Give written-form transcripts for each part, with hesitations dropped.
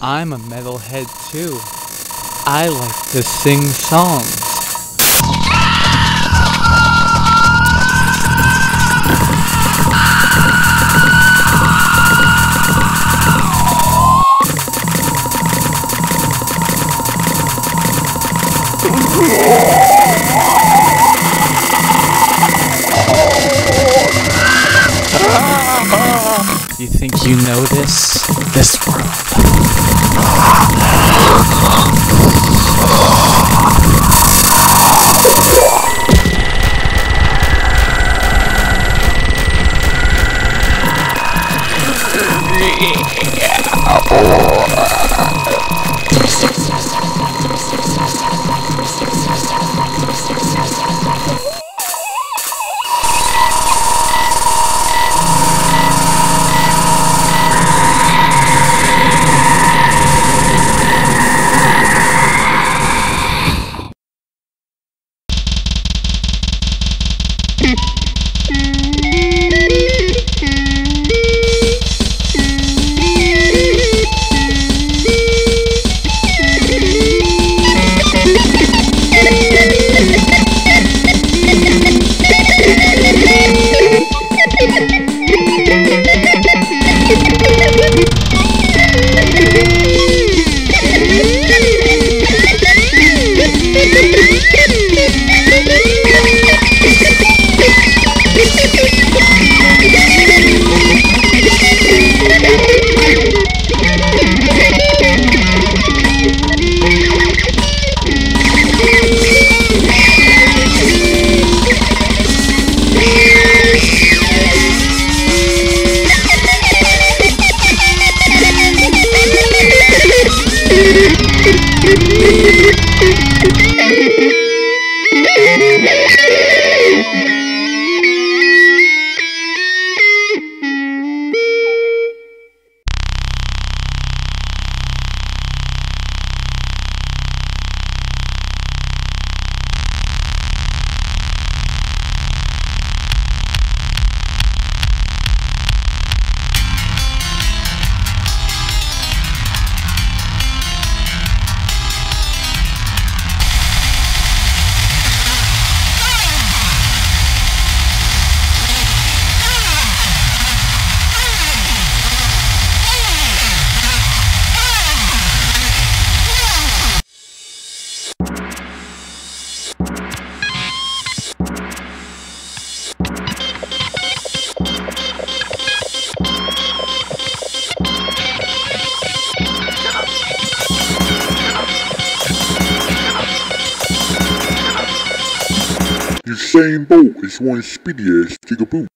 I'm a metalhead too. I like to sing songs. You think you know this world? Usain Bolt is one speedy-ass jigaboo.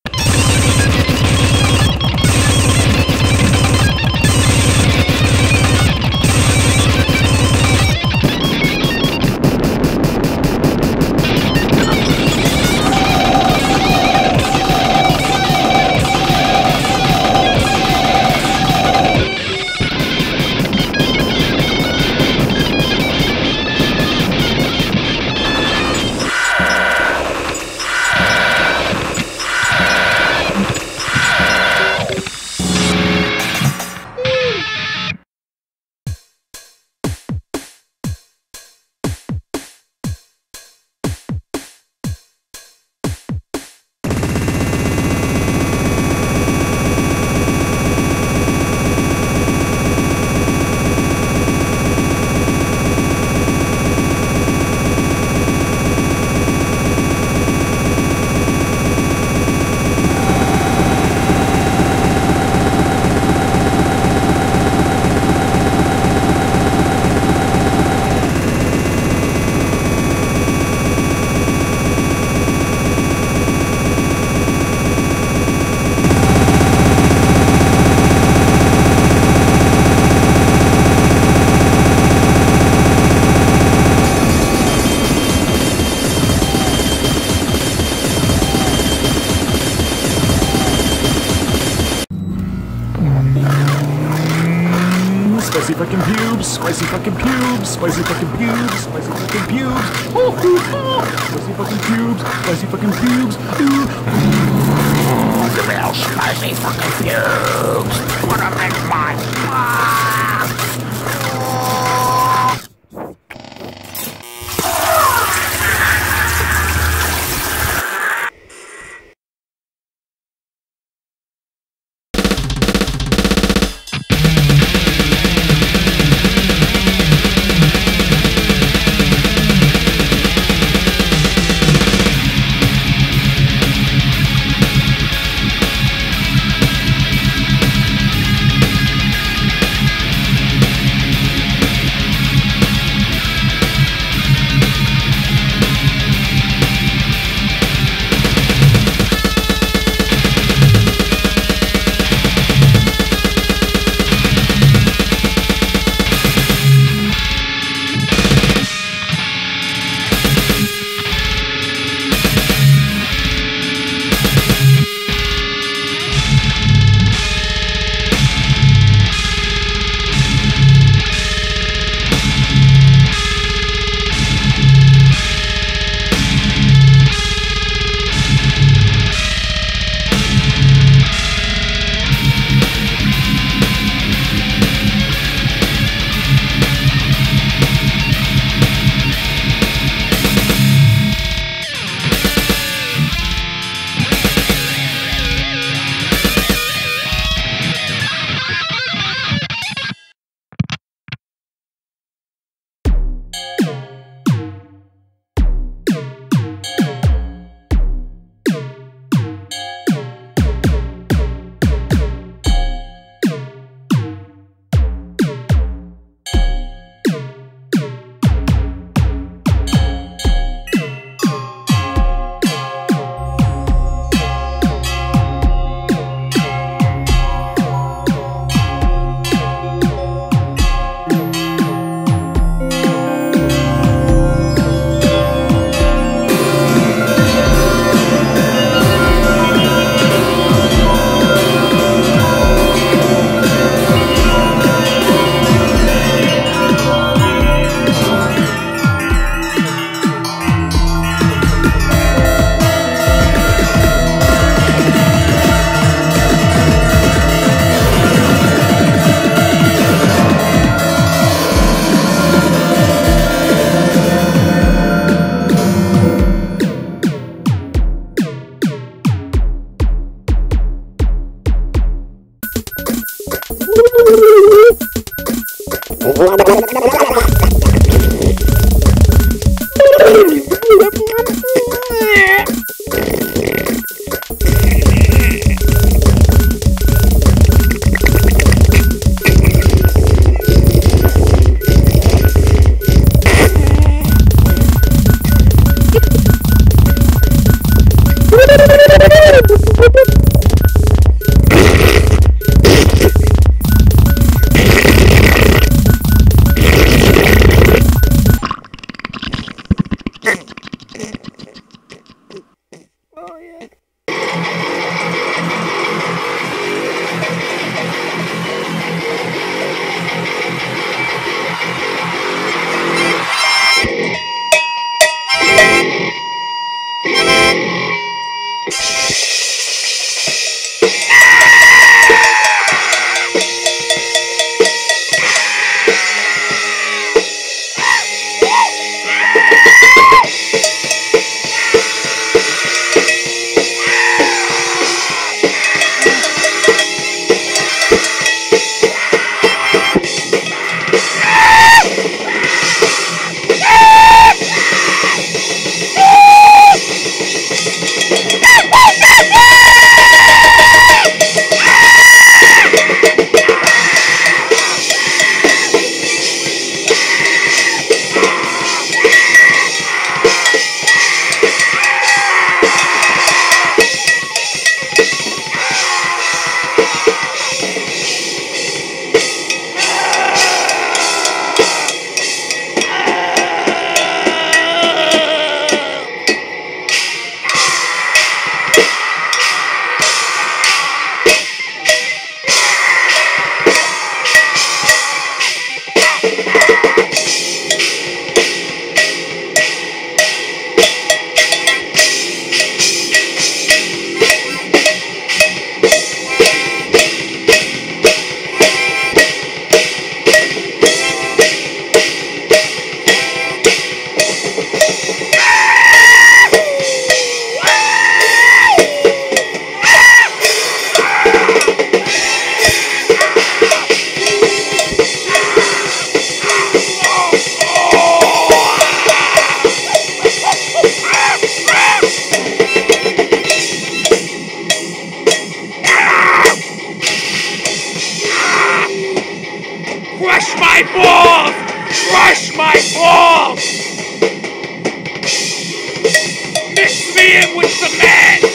fucking pubes, spicy fucking pubes, spicy fucking pubes, spicy fucking pubes. Oh, oh, oh. Spicy fucking pubes, spicy fucking pubes. Ooh, give me those spicy fucking pubes. Put them in my mouth. smeared with cement.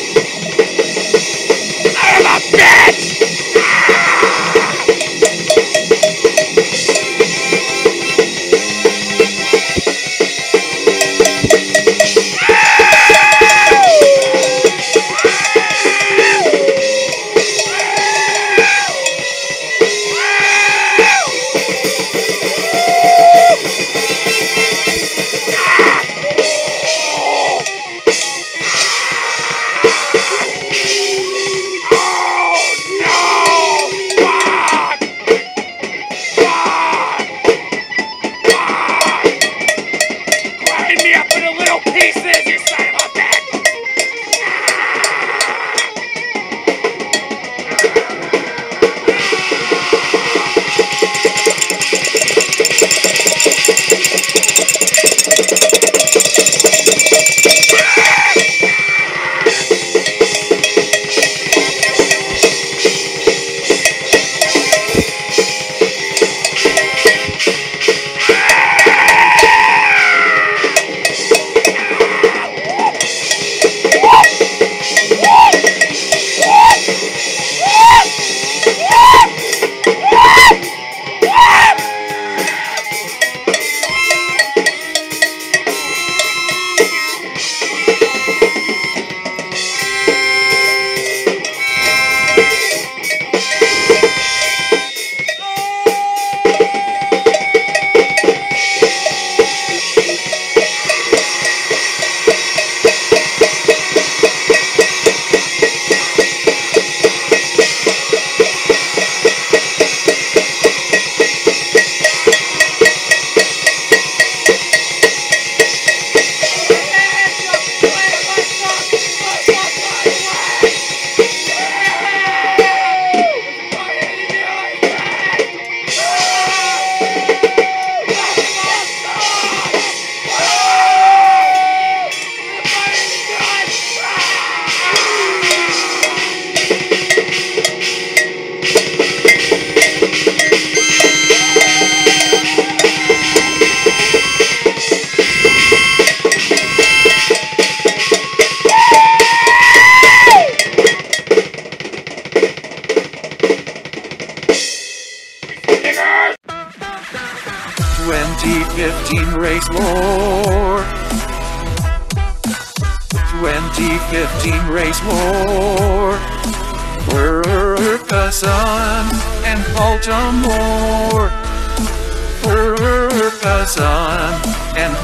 Son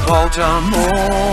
of a bitch!